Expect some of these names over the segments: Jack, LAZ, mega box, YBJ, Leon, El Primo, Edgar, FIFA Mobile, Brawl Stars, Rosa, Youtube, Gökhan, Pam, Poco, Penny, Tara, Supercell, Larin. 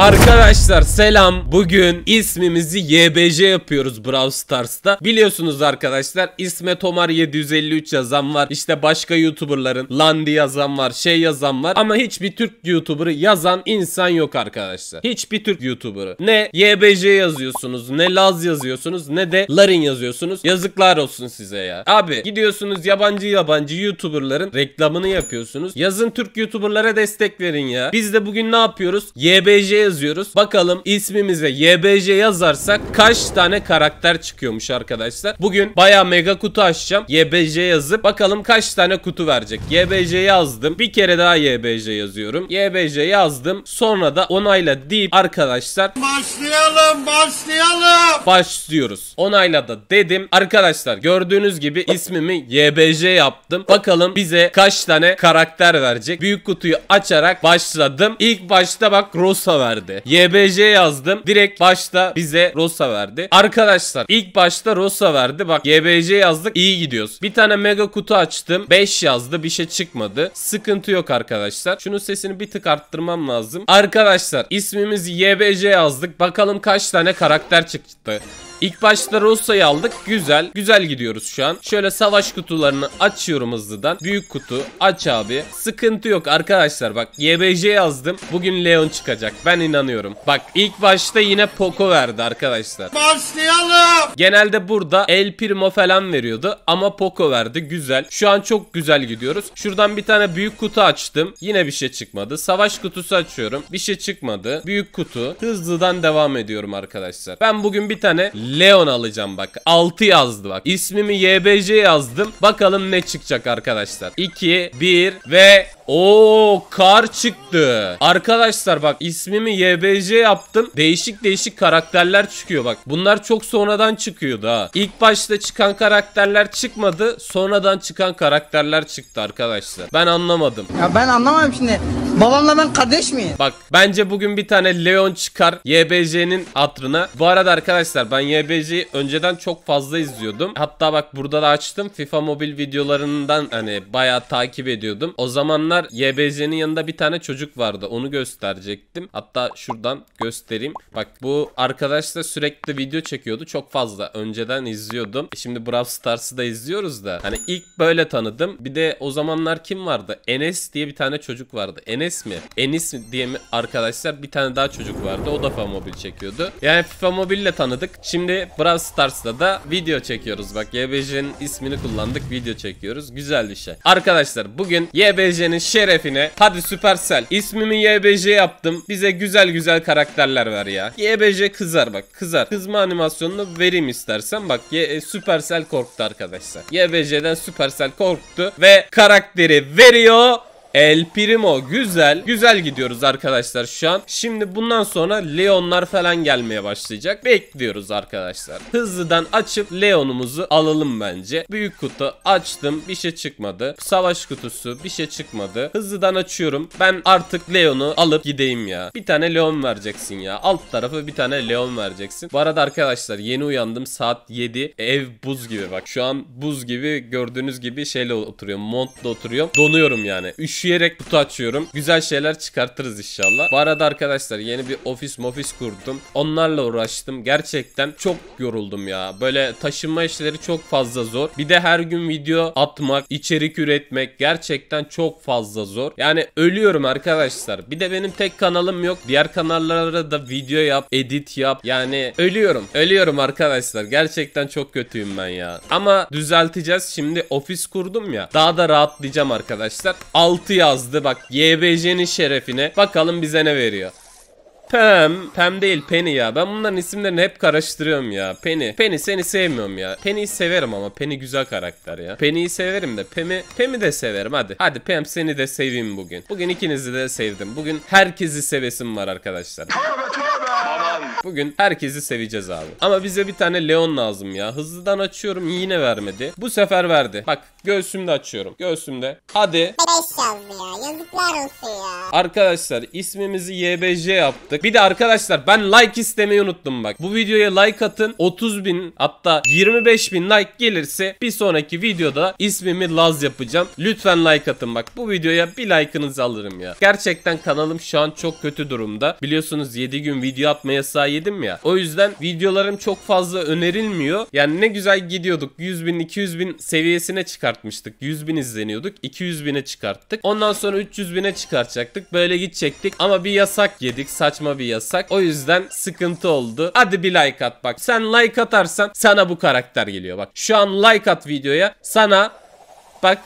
Arkadaşlar selam. Bugün ismimizi YBJ yapıyoruz Brawl Stars'ta. Biliyorsunuz arkadaşlar, isme Tomar 753 yazan var. İşte başka YouTuber'ların Landi yazan var, şey yazan var. Ama hiçbir Türk YouTuber'ı yazan insan yok arkadaşlar. Hiçbir Türk YouTuber'ı. Ne YBJ yazıyorsunuz, ne Laz yazıyorsunuz, ne de Larin yazıyorsunuz. Yazıklar olsun size ya. Abi gidiyorsunuz yabancı YouTuber'ların reklamını yapıyorsunuz. Yazın, Türk YouTuber'lara destek verin ya. Biz de bugün ne yapıyoruz? YBJ yazıyoruz. Bakalım ismimize YBJ yazarsak kaç tane karakter çıkıyormuş arkadaşlar. Bugün bayağı mega kutu açacağım. YBJ yazıp bakalım kaç tane kutu verecek. YBJ yazdım. Bir kere daha YBJ yazıyorum. YBJ yazdım. Sonra da onayla deyip arkadaşlar başlıyoruz. Onayla da dedim. Arkadaşlar gördüğünüz gibi ismimi YBJ yaptım. Bakalım bize kaç tane karakter verecek. Büyük kutuyu açarak başladım. İlk başta bak Rosa verdi. YBJ yazdım. Direkt başta bize Rosa verdi. Arkadaşlar ilk başta Rosa verdi. Bak YBJ yazdık. İyi gidiyoruz. Bir tane mega kutu açtım. 5 yazdı. Bir şey çıkmadı. Sıkıntı yok arkadaşlar. Şunun sesini bir tık arttırmam lazım. Arkadaşlar ismimizi YBJ yazdık. Bakalım kaç tane karakter çıktı. İlk başta Rosa'yı aldık. Güzel. Güzel gidiyoruz şu an. Şöyle savaş kutularını açıyorum hızlıdan. Büyük kutu aç abi. Sıkıntı yok arkadaşlar. Bak YBJ yazdım. Bugün Leon çıkacak. Ben inanıyorum. Bak ilk başta yine Poco verdi arkadaşlar. Başlayalım. Genelde burada El Primo falan veriyordu. Ama Poco verdi. Güzel. Şu an çok güzel gidiyoruz. Şuradan bir tane büyük kutu açtım. Yine bir şey çıkmadı. Savaş kutusu açıyorum. Bir şey çıkmadı. Büyük kutu. Hızlıdan devam ediyorum arkadaşlar. Ben bugün bir tane Leon alacağım bak. 6 yazdı bak. İsmimi YBJ yazdım. Bakalım ne çıkacak arkadaşlar. 2, 1 ve... Ooo kar çıktı. Arkadaşlar bak ismimi YBJ yaptım. Değişik değişik karakterler çıkıyor bak. Bunlar çok sonradan çıkıyordu ha. İlk başta çıkan karakterler çıkmadı. Sonradan çıkan karakterler çıktı arkadaşlar. Ben anlamadım. Ya ben anlamadım şimdi. Babamla ben kardeş miyim? Bak bence bugün bir tane Leon çıkar YBJ'nin hatırına. Bu arada arkadaşlar ben YBJ'yi önceden çok fazla izliyordum. Hatta bak burada da açtım. FIFA Mobile videolarından hani bayağı takip ediyordum. O zamanlar YBJ'nin yanında bir tane çocuk vardı. Onu gösterecektim. Hatta şuradan göstereyim. Bak bu arkadaş da sürekli video çekiyordu. Çok fazla önceden izliyordum. Şimdi Brawl Stars'ı da izliyoruz da. Hani ilk böyle tanıdım. Bir de o zamanlar kim vardı? Enes diye bir tane çocuk vardı. Enis mi diye mi arkadaşlar? Bir tane daha çocuk vardı. O da FIFA Mobile çekiyordu. Yani FIFA Mobile ile tanıdık. Şimdi Brawl Stars'ta da video çekiyoruz. Bak YBJ'nin ismini kullandık. Video çekiyoruz. Güzel bir şey. Arkadaşlar bugün YBJ'nin şerefine hadi Supercell ismimi YBJ yaptım, bize güzel güzel karakterler ver ya. YBJ kızar bak, kızar. Kızma animasyonunu vereyim istersen. Bak Supercell korktu arkadaşlar. YBJ'den Supercell korktu ve karakteri veriyor. El Primo. Güzel. Güzel gidiyoruz arkadaşlar şu an. Şimdi bundan sonra Leonlar falan gelmeye başlayacak. Bekliyoruz arkadaşlar. Hızlıdan açıp Leon'umuzu alalım bence. Büyük kutu açtım. Bir şey çıkmadı. Savaş kutusu. Bir şey çıkmadı. Hızlıdan açıyorum. Ben artık Leon'u alıp gideyim ya. Bir tane Leon vereceksin ya. Alt tarafı bir tane Leon vereceksin. Bu arada arkadaşlar yeni uyandım. Saat 7. Ev buz gibi bak. Şu an buz gibi, gördüğünüz gibi şeyle oturuyorum. Montla oturuyorum. Donuyorum yani. Üşüyerek kutu açıyorum. Güzel şeyler çıkartırız inşallah. Bu arada arkadaşlar yeni bir ofis kurdum. Onlarla uğraştım. Gerçekten çok yoruldum ya. Böyle taşınma işleri çok fazla zor. Bir de her gün video atmak, içerik üretmek gerçekten çok fazla zor. Yani ölüyorum arkadaşlar. Bir de benim tek kanalım yok. Diğer kanallara da video yap, edit yap. Yani ölüyorum. Ölüyorum arkadaşlar. Gerçekten çok kötüyüm ben ya. Ama düzelteceğiz. Şimdi ofis kurdum ya. Daha da rahatlayacağım arkadaşlar. 6 yazdı bak YBJ'nin şerefine. Bakalım bize ne veriyor. Pam değil, Penny ya. Ben bunların isimlerini hep karıştırıyorum ya. Penny seni sevmiyorum ya. Penny'yi severim ama Penny güzel karakter ya. Penny'yi severim de Pam'i de severim. Hadi Pam seni de seveyim bugün. Bugün ikinizi de sevdim. Bugün herkesi sevesim var arkadaşlar. Bugün herkesi seveceğiz abi. Ama bize bir tane Leon lazım ya. Hızlıdan açıyorum, yine vermedi. Bu sefer verdi. Bak göğsümde açıyorum. Göğsümde. Hadi. yanlış yazdı ya. Yazıklar olsun ya. Arkadaşlar ismimizi YBJ yaptık. Bir de arkadaşlar ben like istemeyi unuttum bak. Bu videoya like atın. 30.000 hatta 25.000 like gelirse bir sonraki videoda ismimi Laz yapacağım. Lütfen like atın bak. Bu videoya bir like'ınızı alırım ya. Gerçekten kanalım şu an çok kötü durumda. Biliyorsunuz 7 gün video atma yasağı yedim ya. O yüzden videolarım çok fazla önerilmiyor. Yani ne güzel gidiyorduk. 100.000 200.000 seviyesine çıkartmıştık. 100.000 izleniyorduk. 200.000'e çıkarttık. Ondan sonra 300.000'e çıkartacaktık. Böyle gidecektik ama bir yasak yedik. Saçma bir yasak. O yüzden sıkıntı oldu. Hadi bir like at bak. Sen like atarsan sana bu karakter geliyor bak. Şu an like at videoya. Sana bak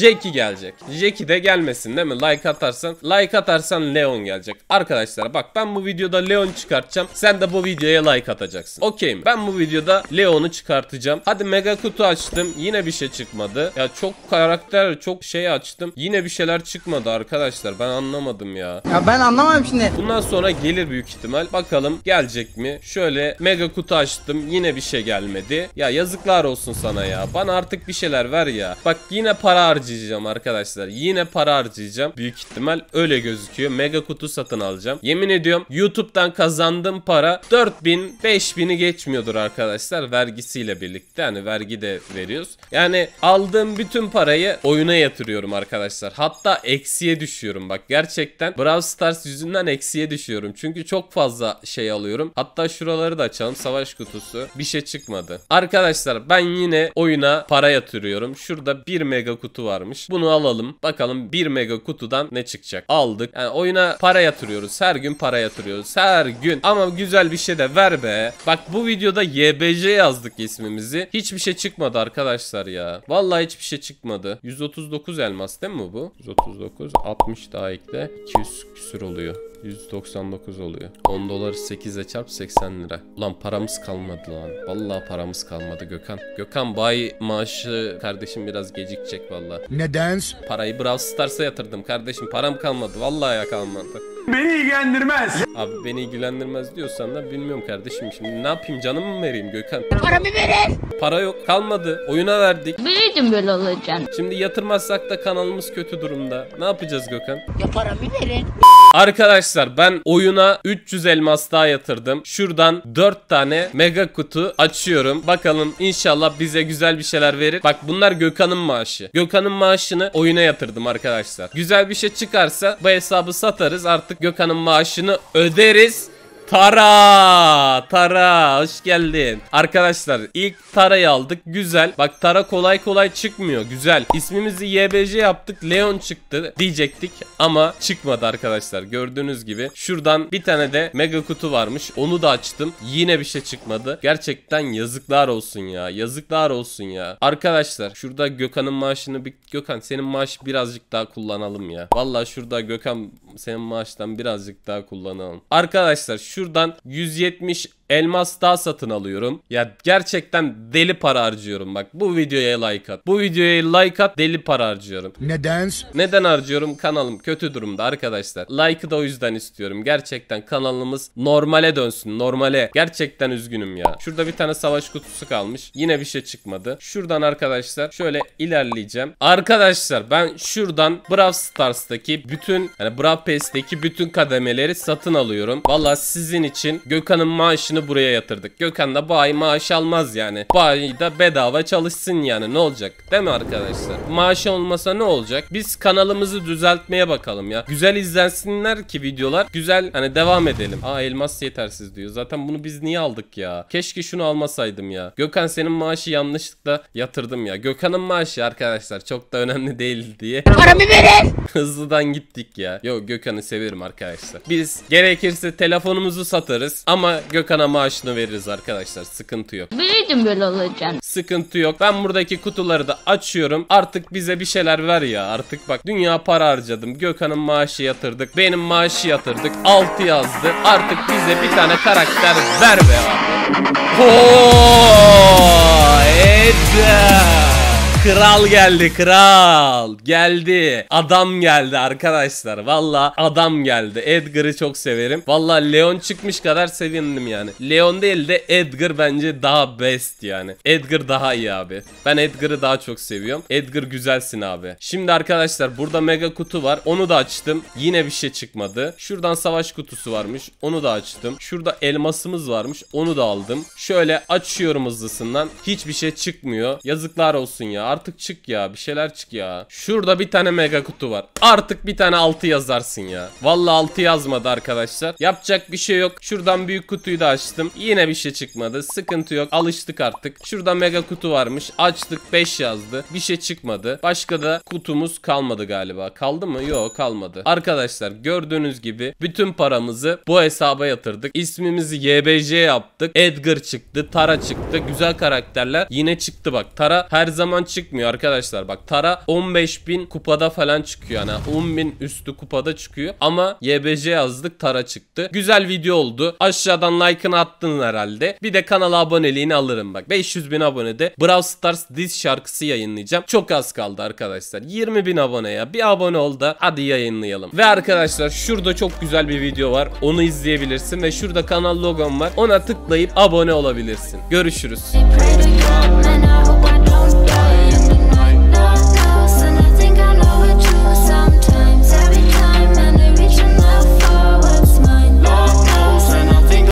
Jack'i gelecek. Jack'i de gelmesin değil mi? Like atarsan. Like atarsan Leon gelecek. Arkadaşlar bak ben bu videoda Leon çıkartacağım. Sen de bu videoya like atacaksın. Okey mi? Ben bu videoda Leon'u çıkartacağım. Hadi mega kutu açtım. Yine bir şey çıkmadı. Ya çok karakter, çok şey açtım. Yine bir şeyler çıkmadı arkadaşlar. Ben anlamadım ya. Ya ben anlamadım şimdi. Bundan sonra gelir büyük ihtimal. Bakalım gelecek mi? Şöyle mega kutu açtım. Yine bir şey gelmedi. Ya yazıklar olsun sana ya. Bana artık bir şeyler ver ya. Bak yine para harcayacağım arkadaşlar. Yine para harcayacağım. Büyük ihtimal öyle gözüküyor. Mega kutu satın alacağım. Yemin ediyorum YouTube'dan kazandığım para 4000 5000'i geçmiyordur arkadaşlar. Vergisiyle birlikte. Hani vergi de veriyoruz. Yani aldığım bütün parayı oyuna yatırıyorum arkadaşlar. Hatta eksiye düşüyorum bak. Gerçekten Brawl Stars yüzünden eksiye düşüyorum. Çünkü çok fazla şey alıyorum. Hatta şuraları da açalım. Savaş kutusu. Bir şey çıkmadı. Arkadaşlar ben yine oyuna para yatırıyorum. Şurada bir mega kutu varmış. Bunu alalım. Bakalım 1 mega kutudan ne çıkacak. Aldık. Yani oyuna para yatırıyoruz. Her gün para yatırıyoruz. Her gün. Ama güzel bir şey de ver be. Bak bu videoda YBJ yazdık ismimizi. Hiçbir şey çıkmadı arkadaşlar ya. Vallahi hiçbir şey çıkmadı. 139 elmas değil mi bu? 139. 60 daha ekle. 200 küsür oluyor. 199 oluyor. 10 doları 8'e çarp 80 lira. Ulan paramız kalmadı lan. Vallahi paramız kalmadı Gökhan. Gökhan bayi maaşı kardeşim biraz gecikecek vallahi. Neden? Parayı Brawl Stars'a yatırdım kardeşim. Param kalmadı. Vallahi ya kalmadı. Beni ilgilendirmez. Abi beni ilgilendirmez diyorsan da bilmiyorum kardeşim. Şimdi ne yapayım, canımı mı vereyim Gökhan? Paramı verin. Para yok, kalmadı. Oyuna verdik. Biliyordum böyle olacağını. Şimdi yatırmazsak da kanalımız kötü durumda. Ne yapacağız Gökhan? Ya paramı verin. Arkadaşlar ben oyuna 300 elmas daha yatırdım. Şuradan 4 tane mega kutu açıyorum. Bakalım inşallah bize güzel bir şeyler verir. Bak bunlar Gökhan'ın maaşı. Gökhan'ın maaşını oyuna yatırdım arkadaşlar. Güzel bir şey çıkarsa bu hesabı satarız. Artık Gökhan'ın maaşını öderiz. Tara! Tara! Hoş geldin. Arkadaşlar ilk Tara'yı aldık. Güzel. Bak Tara kolay kolay çıkmıyor. Güzel. İsmimizi YBJ yaptık. Leon çıktı diyecektik ama çıkmadı arkadaşlar. Gördüğünüz gibi. Şuradan bir tane de mega kutu varmış. Onu da açtım. Yine bir şey çıkmadı. Gerçekten yazıklar olsun ya. Yazıklar olsun ya. Arkadaşlar şurada Gökhan'ın maaşını... Gökhan senin maaşı birazcık daha kullanalım ya. Vallahi şurada Gökhan senin maaştan birazcık daha kullanalım. Arkadaşlar şuradan 170 elmas daha satın alıyorum. Ya gerçekten deli para harcıyorum bak. Bu videoya like at. Bu videoya like at, deli para harcıyorum. Neden? Neden harcıyorum? Kanalım kötü durumda arkadaşlar. Like'ı da o yüzden istiyorum. Gerçekten kanalımız normale dönsün. Normale. Gerçekten üzgünüm ya. Şurada bir tane savaş kutusu kalmış. Yine bir şey çıkmadı. Şuradan arkadaşlar şöyle ilerleyeceğim. Arkadaşlar ben şuradan Brawl Stars'taki bütün, yani Brawl Pass'teki bütün kademeleri satın alıyorum. Valla sizin için Gökhan'ın maaşını buraya yatırdık. Gökhan da bu ay maaş almaz yani. Bu ay da bedava çalışsın yani. Ne olacak? Değil mi arkadaşlar? Maaşı olmasa ne olacak? Biz kanalımızı düzeltmeye bakalım ya. Güzel izlensinler ki videolar. Güzel hani devam edelim. Aa elmas yetersiz diyor. Zaten bunu biz niye aldık ya? Keşke şunu almasaydım ya. Gökhan senin maaşı yanlışlıkla yatırdım ya. Gökhan'ın maaşı arkadaşlar çok da önemli değil diye. Paramı verin. Hızlıdan gittik ya. Yo Gökhan'ı severim arkadaşlar. Biz gerekirse telefonumuzu satarız ama Gökhan'a maaşını veririz arkadaşlar. Sıkıntı yok. Biliyordum böyle olacağını. Sıkıntı yok. Ben buradaki kutuları da açıyorum. Artık bize bir şeyler ver ya. Artık bak dünya para harcadım. Gökhan'ın maaşı yatırdık. Benim maaşı yatırdık. 6 yazdı. Artık bize bir tane karakter ver be abi. Edgar. Kral geldi, kral geldi, adam geldi arkadaşlar. Valla adam geldi. Edgar'ı çok severim. Valla Leon çıkmış kadar sevindim yani. Leon değil de Edgar bence daha best yani. Edgar daha iyi abi. Ben Edgar'ı daha çok seviyorum. Edgar güzelsin abi. Şimdi arkadaşlar burada mega kutu var. Onu da açtım. Yine bir şey çıkmadı. Şuradan savaş kutusu varmış. Onu da açtım. Şurada elmasımız varmış. Onu da aldım. Şöyle açıyorum hızlısından. Hiçbir şey çıkmıyor. Yazıklar olsun ya. Artık çık ya. Bir şeyler çık ya. Şurada bir tane mega kutu var. Artık bir tane 6 yazarsın ya. Vallahi 6 yazmadı arkadaşlar. Yapacak bir şey yok. Şuradan büyük kutuyu da açtım. Yine bir şey çıkmadı. Sıkıntı yok. Alıştık artık. Şurada mega kutu varmış. Açtık, 5 yazdı. Bir şey çıkmadı. Başka da kutumuz kalmadı galiba. Kaldı mı? Yok, kalmadı. Arkadaşlar gördüğünüz gibi bütün paramızı bu hesaba yatırdık. İsmimizi YBJ yaptık. Edgar çıktı. Tara çıktı. Güzel karakterler yine çıktı bak. Tara her zaman çıkmıyor arkadaşlar. Bak Tara 15.000 kupada falan çıkıyor. Yani 10.000 üstü kupada çıkıyor. Ama YBJ yazdık, Tara çıktı. Güzel video oldu. Aşağıdan like'ını attın herhalde. Bir de kanala aboneliğini alırım bak. 500.000 abonede Brawl Stars diz şarkısı yayınlayacağım. Çok az kaldı arkadaşlar. 20.000 aboneye bir abone ol da hadi yayınlayalım. Ve arkadaşlar şurada çok güzel bir video var. Onu izleyebilirsin ve şurada kanal logom var. Ona tıklayıp abone olabilirsin. Görüşürüz.